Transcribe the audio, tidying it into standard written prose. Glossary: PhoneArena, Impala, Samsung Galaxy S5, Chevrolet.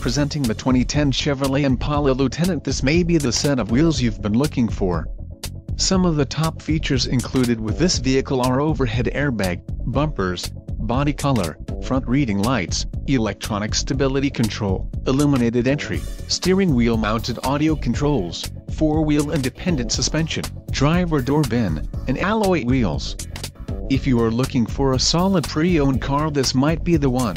Presenting the 2010 Chevrolet Impala Lieutenant, this may be the set of wheels you've been looking for. Some of the top features included with this vehicle are overhead airbag, bumpers, body color, front reading lights, electronic stability control, illuminated entry, steering wheel mounted audio controls, four-wheel independent suspension, driver door bin, and alloy wheels. If you are looking for a solid pre-owned car, this might be the one.